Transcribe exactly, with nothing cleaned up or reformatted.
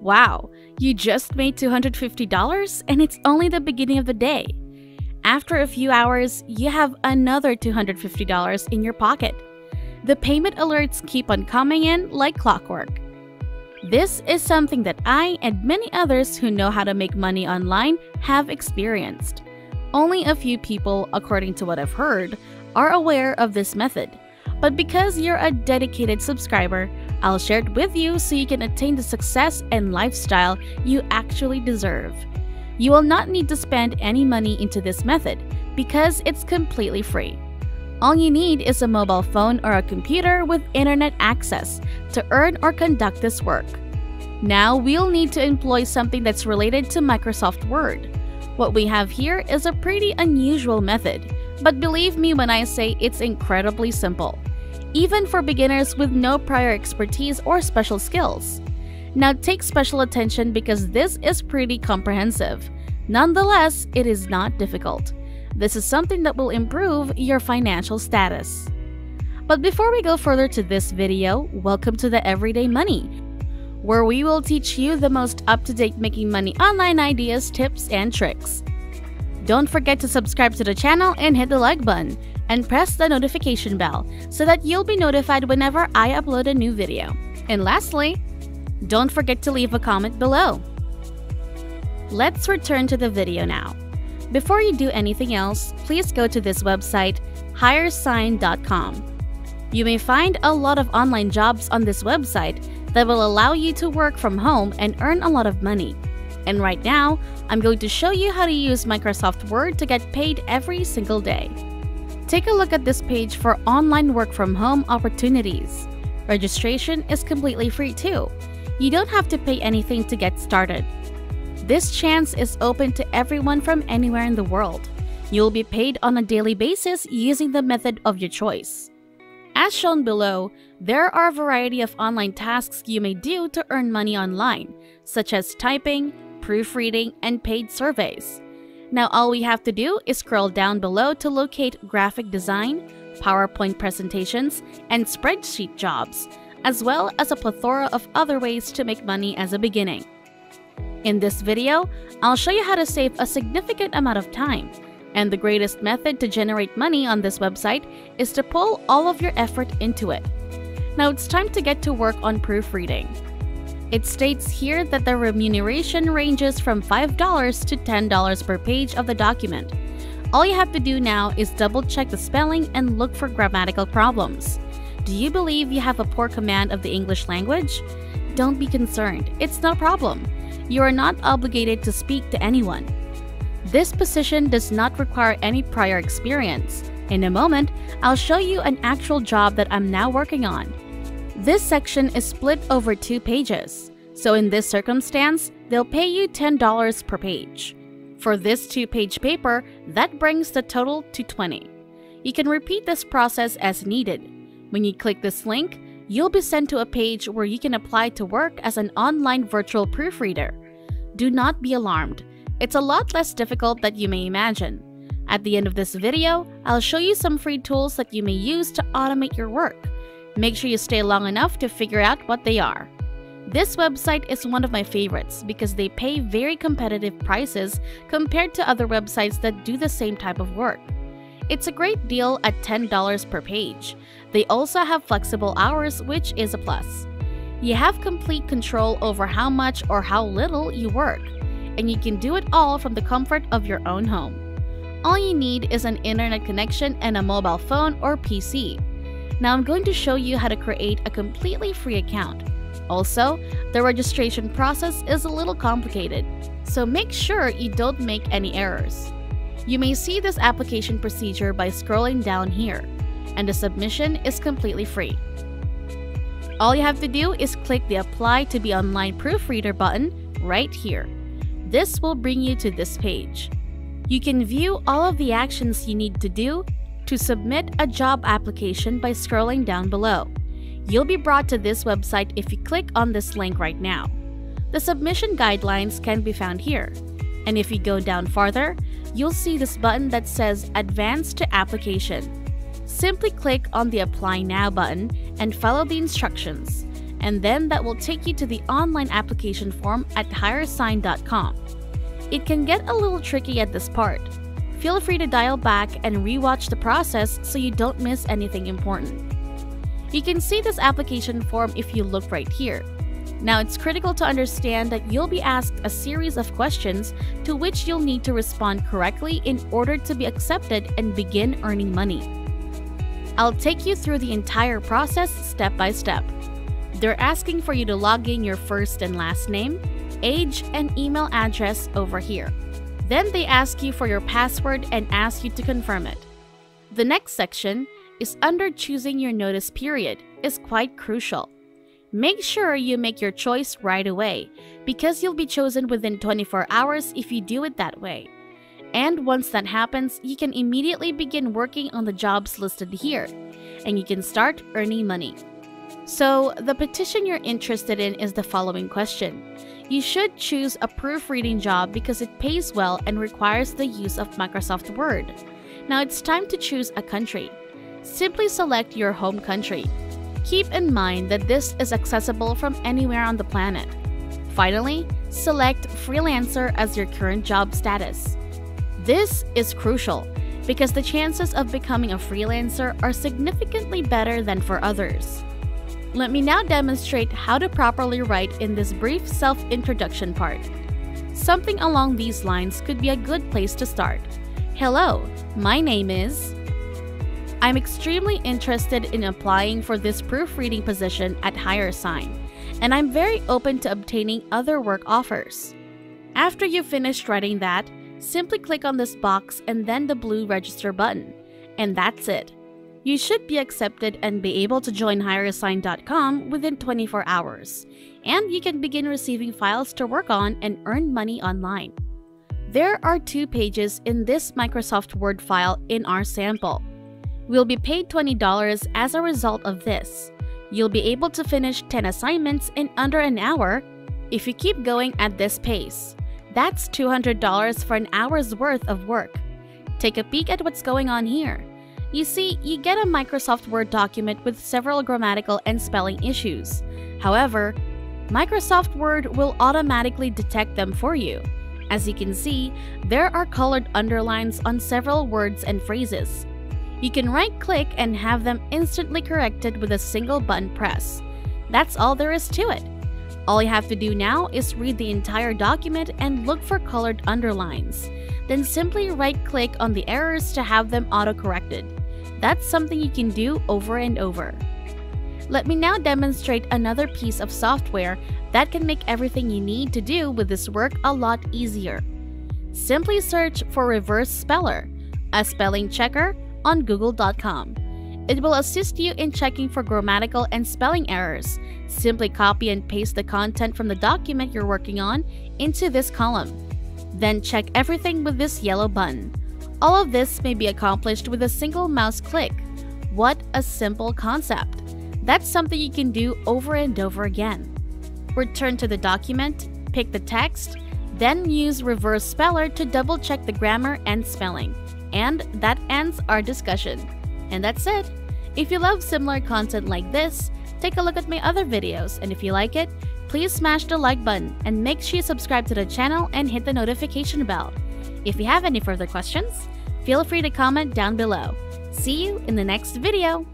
Wow, you just made two hundred fifty dollars and it's only the beginning of the day. After a few hours, you have another two hundred fifty dollars in your pocket. The payment alerts keep on coming in like clockwork. This is something that I and many others who know how to make money online have experienced. Only a few people, according to what I've heard, are aware of this method. But because you're a dedicated subscriber, I'll share it with you so you can attain the success and lifestyle you actually deserve. You will not need to spend any money into this method because it's completely free. All you need is a mobile phone or a computer with internet access to earn or conduct this work. Now we'll need to employ something that's related to Microsoft Word. What we have here is a pretty unusual method, but believe me when I say it's incredibly simple, even for beginners with no prior expertise or special skills. Now take special attention because this is pretty comprehensive. Nonetheless, it is not difficult. This is something that will improve your financial status. But before we go further to this video, welcome to the Everyday Money, where we will teach you the most up-to-date making money online ideas, tips, and tricks. Don't forget to subscribe to the channel and hit the like button, and press the notification bell so that you'll be notified whenever I upload a new video. And lastly, don't forget to leave a comment below. Let's return to the video now. Before you do anything else, please go to this website, Hire Sign dot com. You may find a lot of online jobs on this website that will allow you to work from home and earn a lot of money. And right now, I'm going to show you how to use Microsoft Word to get paid every single day. Take a look at this page for online work from home opportunities. Registration is completely free too. You don't have to pay anything to get started. This chance is open to everyone from anywhere in the world. You'll be paid on a daily basis using the method of your choice. As shown below, there are a variety of online tasks you may do to earn money online, such as typing, proofreading, and paid surveys. Now all we have to do is scroll down below to locate graphic design, PowerPoint presentations, and spreadsheet jobs, as well as a plethora of other ways to make money as a beginning. In this video, I'll show you how to save a significant amount of time. And the greatest method to generate money on this website is to pull all of your effort into it. Now it's time to get to work on proofreading. It states here that the remuneration ranges from five dollars to ten dollars per page of the document. All you have to do now is double check the spelling and look for grammatical problems. Do you believe you have a poor command of the English language? Don't be concerned, it's no problem. You are not obligated to speak to anyone. This position does not require any prior experience. In a moment, I'll show you an actual job that I'm now working on. This section is split over two pages, so in this circumstance, they'll pay you ten dollars per page. For this two-page paper, that brings the total to twenty dollars. You can repeat this process as needed. When you click this link, you'll be sent to a page where you can apply to work as an online virtual proofreader. Do not be alarmed. It's a lot less difficult than you may imagine. At the end of this video, I'll show you some free tools that you may use to automate your work. Make sure you stay long enough to figure out what they are. This website is one of my favorites because they pay very competitive prices compared to other websites that do the same type of work. It's a great deal at ten dollars per page. They also have flexible hours, which is a plus. You have complete control over how much or how little you work, and you can do it all from the comfort of your own home. All you need is an internet connection and a mobile phone or P C. Now I'm going to show you how to create a completely free account. Also, the registration process is a little complicated, so make sure you don't make any errors. You may see this application procedure by scrolling down here, and the submission is completely free. All you have to do is click the Apply to be Online Proofreader button right here. This will bring you to this page. You can view all of the actions you need to do to submit a job application by scrolling down below. You'll be brought to this website if you click on this link right now. The submission guidelines can be found here. And if you go down farther, you'll see this button that says Advance to Application. Simply click on the Apply Now button and follow the instructions. and then that will take you to the online application form at HireAssign dot com. It can get a little tricky at this part. Feel free to dial back and rewatch the process so you don't miss anything important. You can see this application form if you look right here. Now, it's critical to understand that you'll be asked a series of questions to which you'll need to respond correctly in order to be accepted and begin earning money. I'll take you through the entire process step by step. They're asking for you to log in your first and last name, age, and email address over here. Then they ask you for your password and ask you to confirm it. The next section is under choosing your notice period is quite crucial. Make sure you make your choice right away because you'll be chosen within twenty-four hours if you do it that way. And once that happens, you can immediately begin working on the jobs listed here and you can start earning money. So the petition you're interested in is the following question. You should choose a proofreading job because it pays well and requires the use of Microsoft Word. Now it's time to choose a country. Simply select your home country. Keep in mind that this is accessible from anywhere on the planet. Finally, select freelancer as your current job status. This is crucial because the chances of becoming a freelancer are significantly better than for others. Let me now demonstrate how to properly write in this brief self-introduction part. Something along these lines could be a good place to start. Hello, my name is... I'm extremely interested in applying for this proofreading position at HireSign, and I'm very open to obtaining other work offers. After you've finished writing that, simply click on this box and then the blue register button, and that's it. You should be accepted and be able to join HireAssign dot com within twenty-four hours, and you can begin receiving files to work on and earn money online. There are two pages in this Microsoft Word file in our sample. We'll be paid twenty dollars as a result of this. You'll be able to finish ten assignments in under an hour if you keep going at this pace. That's two hundred dollars for an hour's worth of work. Take a peek at what's going on here. You see, you get a Microsoft Word document with several grammatical and spelling issues. However, Microsoft Word will automatically detect them for you. As you can see, there are colored underlines on several words and phrases. You can right-click and have them instantly corrected with a single button press. That's all there is to it. All you have to do now is read the entire document and look for colored underlines. Then simply right-click on the errors to have them auto-corrected. That's something you can do over and over. Let me now demonstrate another piece of software that can make everything you need to do with this work a lot easier. Simply search for Reverse Speller, a spelling checker, on Google dot com. It will assist you in checking for grammatical and spelling errors. Simply copy and paste the content from the document you're working on into this column. Then check everything with this yellow button. All of this may be accomplished with a single mouse click. What a simple concept! That's something you can do over and over again. Return to the document, pick the text, then use Reverse Speller to double check the grammar and spelling. And that ends our discussion. And that's it. If you love similar content like this, take a look at my other videos, and if you like it, please smash the like button and make sure you subscribe to the channel and hit the notification bell. If you have any further questions, feel free to comment down below. See you in the next video.